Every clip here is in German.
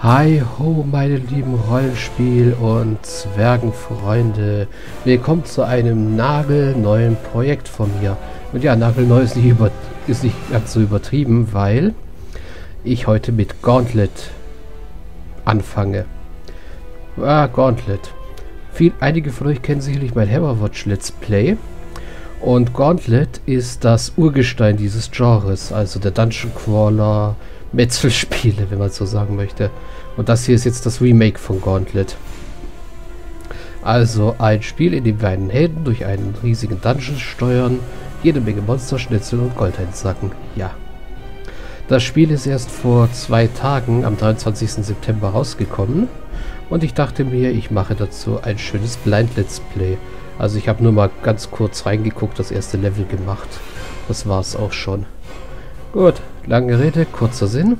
Hi ho, meine lieben Rollenspiel- und Zwergenfreunde. Willkommen zu einem nagelneuen Projekt von mir. Und ja, nagelneu ist nicht ganz so übertrieben, weil ich heute mit Gauntlet anfange. Gauntlet. Einige von euch kennen sicherlich mein Hammerwatch Let's Play. Und Gauntlet ist das Urgestein dieses Genres, also der Dungeon Crawler, Metzelspiele, wenn man so sagen möchte. Und das hier ist jetzt das Remake von Gauntlet. Also ein Spiel, in dem wir einen Helden durch einen riesigen Dungeon steuern, jede Menge Monster schnitzeln und Gold einsacken. Ja. Das Spiel ist erst vor 2 Tagen am 23. September rausgekommen. Und ich dachte mir, ich mache dazu ein schönes Blind Let's Play. Also ich habe nur mal ganz kurz reingeguckt, das erste Level gemacht. Das war es auch schon. Gut, lange Rede, kurzer Sinn.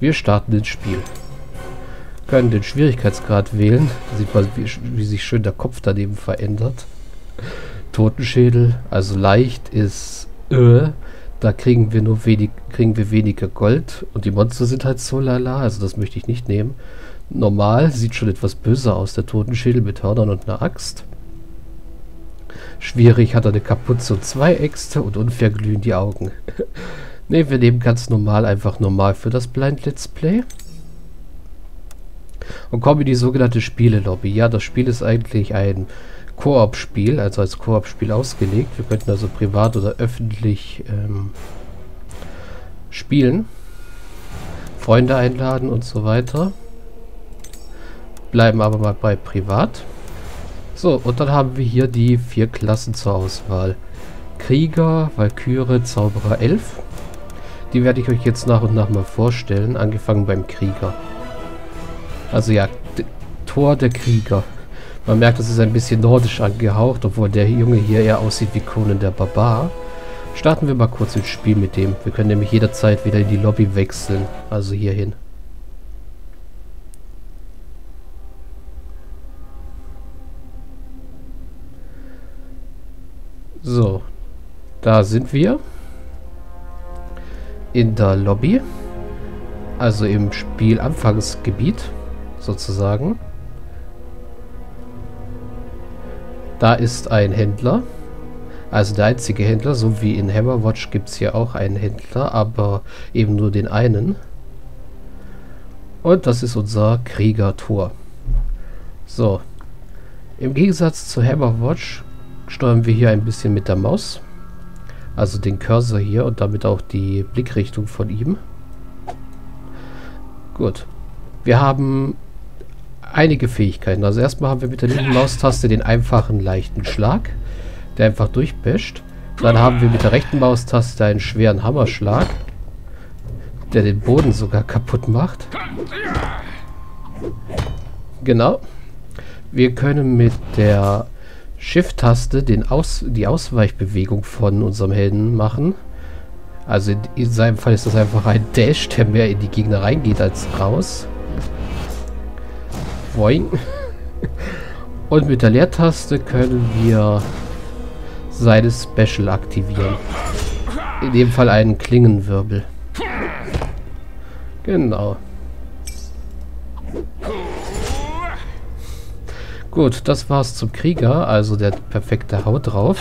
Wir starten ins Spiel. Können den Schwierigkeitsgrad wählen. Da sieht man, wie sich schön der Kopf daneben verändert. Totenschädel, also leicht ist da kriegen wir weniger Gold und die Monster sind halt so lala, also das möchte ich nicht nehmen. Normal sieht schon etwas böser aus, der Totenschädel mit Hörnern und einer Axt. Schwierig hat er eine Kapuze und 2 Äxte und unfair glühen die Augen. Ne, wir nehmen ganz normal, einfach normal für das Blind Let's Play. Und kommen in die sogenannte Spielelobby. Ja, das Spiel ist eigentlich ein Koop-Spiel, also als Koop-Spiel ausgelegt. Wir könnten also privat oder öffentlich spielen. Freunde einladen und so weiter. Bleiben aber mal bei privat. So, und dann haben wir hier die 4 Klassen zur Auswahl. Krieger, Walküre, Zauberer, Elf. Die werde ich euch jetzt nach und nach mal vorstellen, angefangen beim Krieger. Also ja, Tor der Krieger. Man merkt, das ist ein bisschen nordisch angehaucht, obwohl der Junge hier eher aussieht wie Conan der Barbar. Starten wir mal kurz ins Spiel mit dem. Wir können nämlich jederzeit wieder in die Lobby wechseln, also hierhin. So, da sind wir in der Lobby, also im Spielanfangsgebiet sozusagen. Da ist ein Händler, also der einzige Händler, so wie in Hammerwatch gibt es hier auch einen Händler, aber eben nur den einen. Und das ist unser Kriegertor. So, im Gegensatz zu Hammerwatch steuern wir hier ein bisschen mit der Maus, also den Cursor hier und damit auch die Blickrichtung von ihm. Gut, wir haben einige Fähigkeiten. Also erstmal haben wir mit der linken Maustaste den einfachen leichten Schlag, der einfach durchbasht. Dann haben wir mit der rechten Maustaste einen schweren Hammerschlag, der den Boden sogar kaputt macht. Genau. Wir können mit der Shift-Taste die Ausweichbewegung von unserem Helden machen. Also in seinem Fall ist das einfach ein Dash, der mehr in die Gegner reingeht als raus. Boing. Und mit der Leertaste können wir seine Special aktivieren. In dem Fall einen Klingenwirbel. Genau. Gut, das war's zum Krieger, also der perfekte Haut drauf.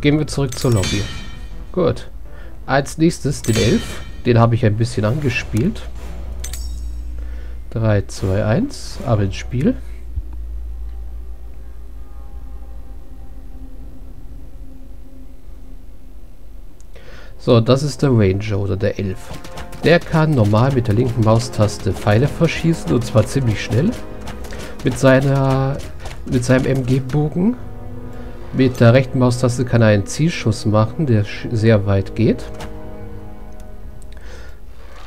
Gehen wir zurück zur Lobby. Gut. Als nächstes den Elf. Den habe ich ein bisschen angespielt. 3, 2, 1. Ab ins Spiel. So, das ist der Ranger oder der Elf. Der kann normal mit der linken Maustaste Pfeile verschießen und zwar ziemlich schnell. Mit seinem MG-Bogen. Mit der rechten Maustaste kann er einen Zielschuss machen, der sehr weit geht.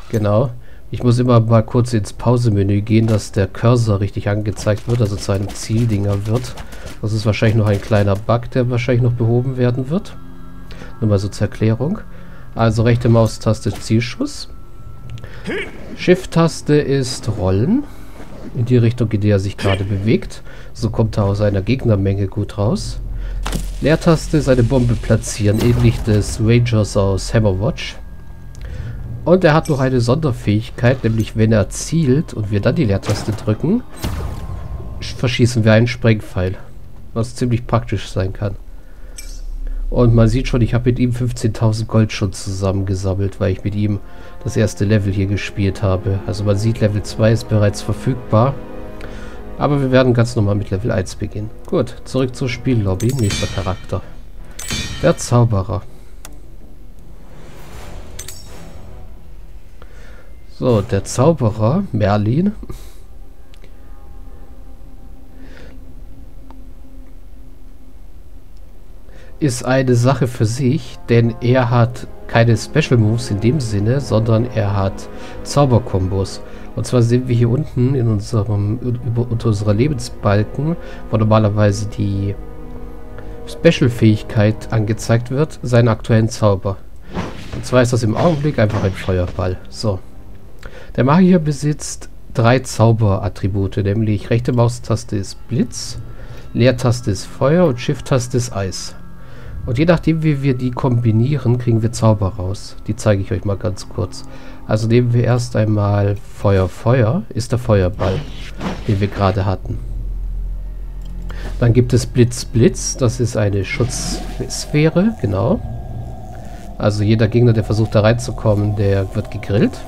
Genau. Ich muss immer mal kurz ins Pausemenü gehen, dass der Cursor richtig angezeigt wird, also zu einem Zieldinger wird. Das ist wahrscheinlich noch ein kleiner Bug, der wahrscheinlich noch behoben werden wird. Nur mal so zur Erklärung. Also rechte Maustaste Zielschuss. Shift-Taste ist Rollen, in die Richtung, in die er sich gerade bewegt. So kommt er aus einer Gegnermenge gut raus. Leertaste ist eine Bombe platzieren, ähnlich des Rangers aus Hammerwatch. Und er hat noch eine Sonderfähigkeit, nämlich wenn er zielt und wir dann die Leertaste drücken, verschießen wir einen Sprengpfeil, was ziemlich praktisch sein kann. Und man sieht schon, ich habe mit ihm 15.000 Gold schon zusammengesammelt, weil ich mit ihm das erste Level hier gespielt habe. Also man sieht, Level 2 ist bereits verfügbar. Aber wir werden ganz normal mit Level 1 beginnen. Gut, zurück zur Spiellobby. Nächster Charakter. Der Zauberer. So, der Zauberer, Merlin. Ist eine Sache für sich, denn er hat keine Special Moves in dem Sinne, sondern er hat Zauberkombos. Und zwar sehen wir hier unten in unserem, unter unserer Lebensbalken, wo normalerweise die Special-Fähigkeit angezeigt wird, seinen aktuellen Zauber. Und zwar ist das im Augenblick einfach ein Feuerball. So. Der Magier besitzt 3 Zauberattribute, nämlich rechte Maustaste ist Blitz, Leertaste ist Feuer und Shift-Taste ist Eis. Und je nachdem, wie wir die kombinieren, kriegen wir Zauber raus. Die zeige ich euch mal ganz kurz. Also nehmen wir erst einmal Feuer. Feuer ist der Feuerball, den wir gerade hatten. Dann gibt es Blitz. Blitz, das ist eine Schutzsphäre, genau. Also jeder Gegner, der versucht da reinzukommen, der wird gegrillt.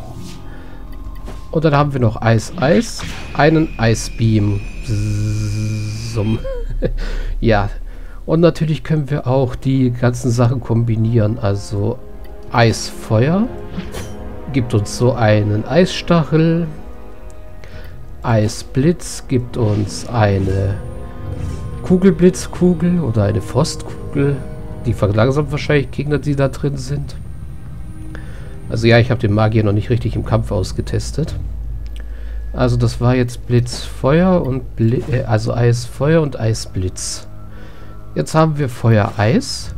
Und dann haben wir noch Eis. Eis, einen Eisbeam. Ja. Und natürlich können wir auch die ganzen Sachen kombinieren. Also Eisfeuer gibt uns so einen Eisstachel. Eisblitz gibt uns eine Kugelblitzkugel oder eine Frostkugel. Die verlangsamt wahrscheinlich Gegner, die da drin sind. Also ja, ich habe den Magier noch nicht richtig im Kampf ausgetestet. Also das war jetzt Blitzfeuer und also Eisfeuer und Eisblitz. Jetzt haben wir Feuereis.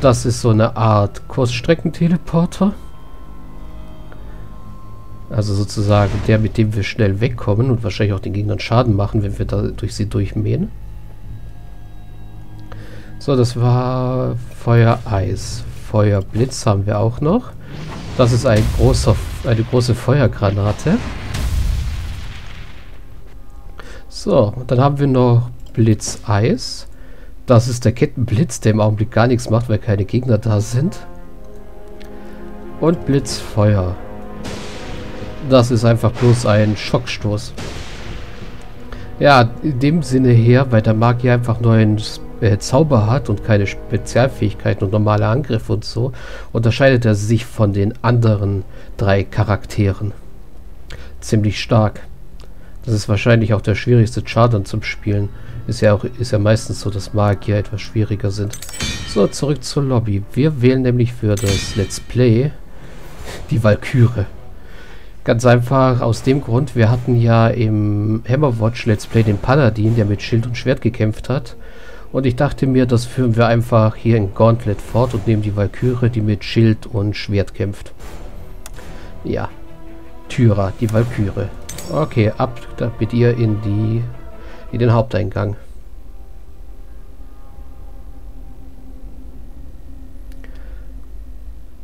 Das ist so eine Art Kurzstreckenteleporter. Also sozusagen der, mit dem wir schnell wegkommen und wahrscheinlich auch den Gegnern Schaden machen, wenn wir da durch sie durchmähen. So, das war Feuereis. Feuerblitz haben wir auch noch. Das ist ein eine große Feuergranate. So, und dann haben wir noch Blitzeis. Das ist der Kettenblitz, der im Augenblick gar nichts macht, weil keine Gegner da sind. Und Blitzfeuer. Das ist einfach bloß ein Schockstoß. Ja, in dem Sinne her, weil der Magier einfach nur einen Zauber hat und keine Spezialfähigkeiten und normale Angriffe und so, unterscheidet er sich von den anderen 3 Charakteren. Ziemlich stark. Das ist wahrscheinlich auch der schwierigste Char zum Spielen. Ist ja meistens so, dass Magier etwas schwieriger sind. So, zurück zur Lobby. Wir wählen nämlich für das Let's Play die Walküre. Ganz einfach aus dem Grund, wir hatten ja im Hammerwatch Let's Play den Paladin, der mit Schild und Schwert gekämpft hat. Und ich dachte mir, das führen wir einfach hier in Gauntlet fort und nehmen die Walküre, die mit Schild und Schwert kämpft. Ja, Tyra, die Walküre. Okay, ab mit ihr in den Haupteingang.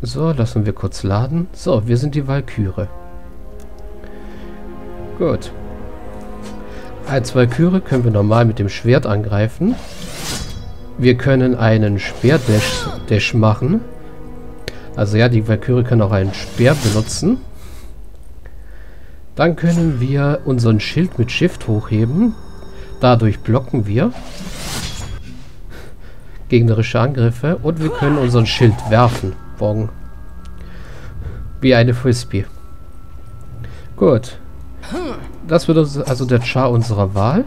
So, lassen wir kurz laden. So, wir sind die Walküre. Gut. Als Walküre können wir normal mit dem Schwert angreifen. Wir können einen Speer-Dash machen. Also ja, die Walküre kann auch einen Speer benutzen. Dann können wir unseren Schild mit Shift hochheben. Dadurch blocken wir gegnerische Angriffe und wir können unseren Schild werfen. Bogen. Wie eine Frisbee. Gut. Das wird also der Char unserer Wahl.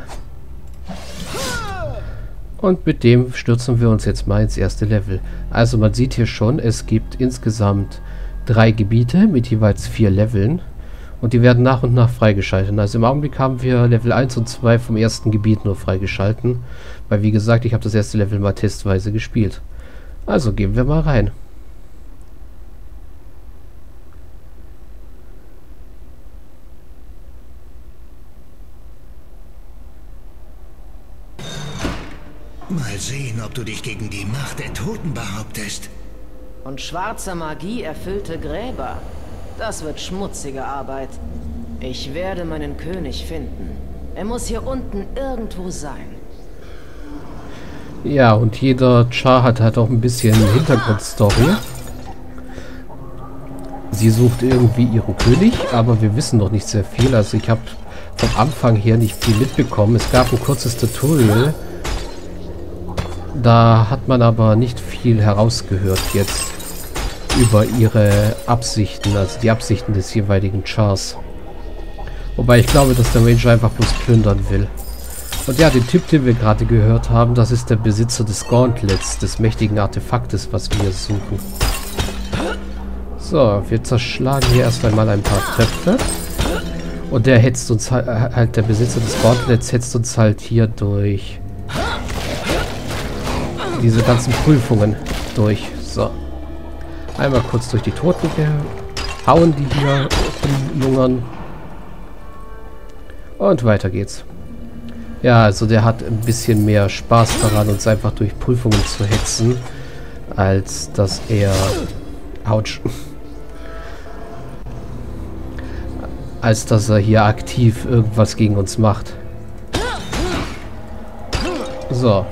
Und mit dem stürzen wir uns jetzt mal ins erste Level. Also man sieht hier schon, es gibt insgesamt 3 Gebiete mit jeweils 4 Leveln. Und die werden nach und nach freigeschaltet. Also im Augenblick haben wir Level 1 und 2 vom ersten Gebiet nur freigeschalten. Weil wie gesagt, ich habe das erste Level mal testweise gespielt. Also gehen wir mal rein. Mal sehen, ob du dich gegen die Macht der Toten behauptest. Und schwarze Magie erfüllte Gräber. Das wird schmutzige Arbeit. Ich werde meinen König finden. Er muss hier unten irgendwo sein. Ja, und jeder Char hat halt auch ein bisschen Hintergrundstory. Sie sucht irgendwie ihren König, aber wir wissen noch nicht sehr viel. Also ich habe vom Anfang her nicht viel mitbekommen. Es gab ein kurzes Tutorial. Da hat man aber nicht viel herausgehört jetzt über ihre Absichten, also die Absichten des jeweiligen Chars. Wobei ich glaube, dass der Ranger einfach bloß plündern will. Und ja, den Typ, den wir gerade gehört haben, das ist der Besitzer des Gauntlets, des mächtigen Artefaktes, was wir suchen. So, wir zerschlagen hier erst einmal ein paar Töpfe. Und der hetzt uns halt, der Besitzer des Gauntlets hetzt uns halt hier durch diese ganzen Prüfungen durch. So. Einmal kurz durch die Toten hauen, die hier rumlungern. Und weiter geht's. Ja, also der hat ein bisschen mehr Spaß daran, uns einfach durch Prüfungen zu hetzen, als dass er... Autsch. Als dass er hier aktiv irgendwas gegen uns macht. So.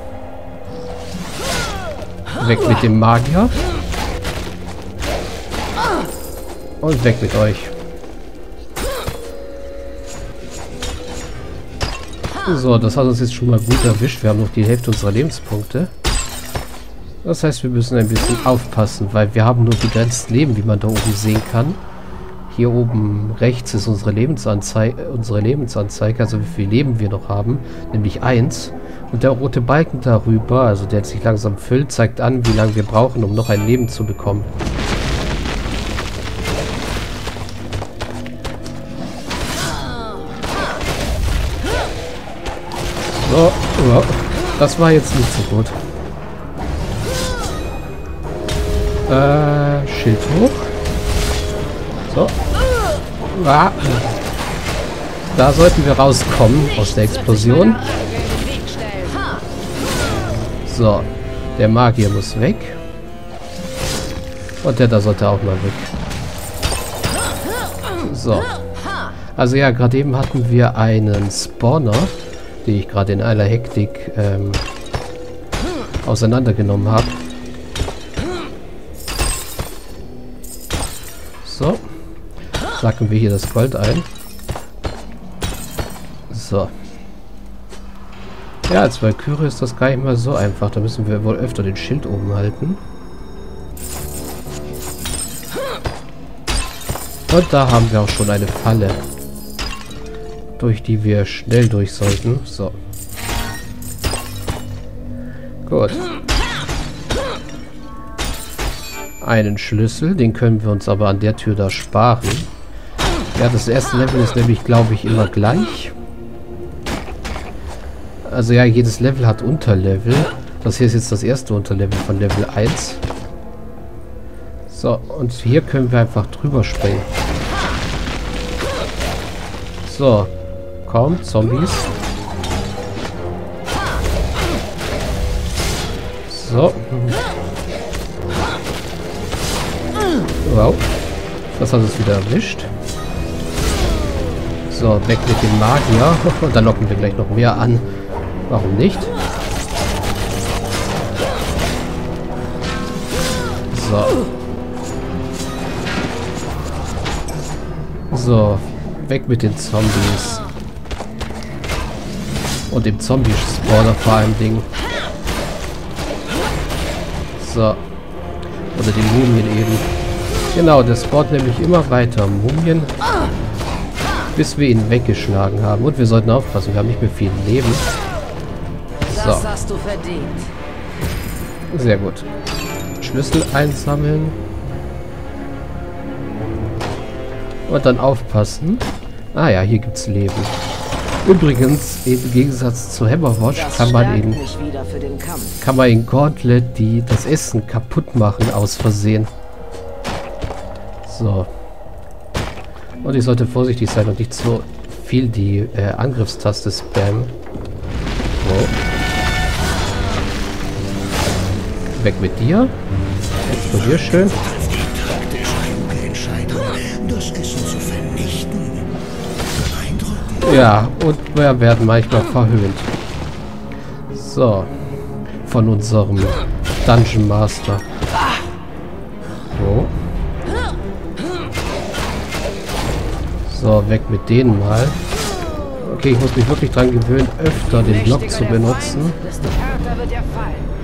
Weg mit dem Magier. Und weg mit euch. So, das hat uns jetzt schon mal gut erwischt. Wir haben noch die Hälfte unserer Lebenspunkte. Das heißt, wir müssen ein bisschen aufpassen, weil wir haben nur begrenzt Leben, wie man da oben sehen kann. Hier oben rechts ist unsere Lebensanzeige, also wie viel Leben wir noch haben, nämlich 1. Und der rote Balken darüber, also der sich langsam füllt, zeigt an, wie lange wir brauchen, um noch ein Leben zu bekommen. So, oh, das war jetzt nicht so gut. Schild hoch. So. Ah. Da sollten wir rauskommen aus der Explosion. So. Der Magier muss weg. Und der da sollte auch mal weg. So. Also ja, gerade eben hatten wir einen Spawner, den ich gerade in aller Hektik auseinandergenommen habe. So, sacken wir hier das Gold ein. So. Ja, als Walküre ist das gar nicht mal so einfach. Da müssen wir wohl öfter den Schild oben halten. Und da haben wir auch schon eine Falle, durch die wir schnell durch sollten. So. Gut. Einen Schlüssel, den können wir uns aber an der Tür da sparen. Ja, das erste Level ist nämlich, glaube ich, immer gleich. Also ja, jedes Level hat Unterlevel. Das hier ist jetzt das erste Unterlevel von Level 1. So, und hier können wir einfach drüber springen. So, komm, Zombies. So. Wow, das hat uns wieder erwischt. So, weg mit dem Magier. Und dann locken wir gleich noch mehr an. Warum nicht? So. So, weg mit den Zombies. Und dem Zombie-Spawner vor allem Ding. So. Oder den Mumien eben. Genau, der spawnt nämlich immer weiter Mumien, bis wir ihn weggeschlagen haben. Und wir sollten aufpassen, wir haben nicht mehr viel Leben. So. Das hast du verdient. Sehr gut. Schlüssel einsammeln. Und dann aufpassen. Ah ja, hier gibt's Leben. Übrigens, im Gegensatz zu Hammerwatch kann man in Gauntlet das Essen kaputt machen aus Versehen. So. Und ich sollte vorsichtig sein und nicht so viel die Angriffstaste spammen. So. Weg mit dir. Explodier schön. das Essen zu vernichten. Beeindruckend. Ja, und wir werden manchmal verhöhnt. So. Von unserem Dungeon Master. So. So, weg mit denen mal. Okay, ich muss mich wirklich dran gewöhnen, öfter den Block zu benutzen. Das Theater wird ja fallen.